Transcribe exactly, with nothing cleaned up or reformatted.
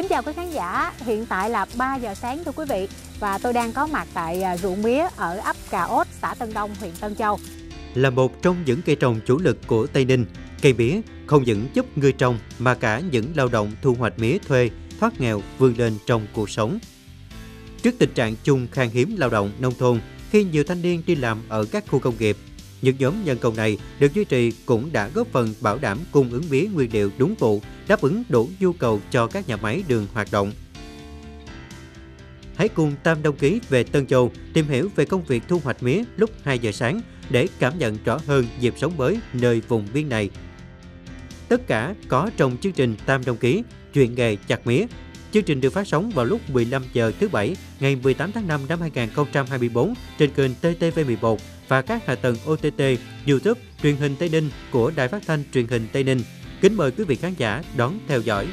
Kính chào quý khán giả, hiện tại là ba giờ sáng thưa quý vị. Và tôi đang có mặt tại ruộng mía ở ấp Cà Ốt, xã Tân Đông, huyện Tân Châu. Là một trong những cây trồng chủ lực của Tây Ninh, cây mía không những giúp người trồng mà cả những lao động thu hoạch mía thuê thoát nghèo vươn lên trong cuộc sống. Trước tình trạng chung khan hiếm lao động nông thôn khi nhiều thanh niên đi làm ở các khu công nghiệp, những nhóm nhân công này được duy trì cũng đã góp phần bảo đảm cung ứng mía nguyên liệu đúng vụ, đáp ứng đủ nhu cầu cho các nhà máy đường hoạt động. Hãy cùng Tam Đông Ký về Tân Châu tìm hiểu về công việc thu hoạch mía lúc hai giờ sáng để cảm nhận rõ hơn nhịp sống mới nơi vùng biên này. Tất cả có trong chương trình Tam Đông Ký, chuyện nghề chặt mía. Chương trình được phát sóng vào lúc mười lăm giờ thứ Bảy ngày mười tám tháng năm năm hai nghìn không trăm hai mươi bốn trên kênh T T V mười một và các hạ tầng O T T, YouTube, truyền hình Tây Ninh của Đài Phát Thanh Truyền hình Tây Ninh. Kính mời quý vị khán giả đón theo dõi.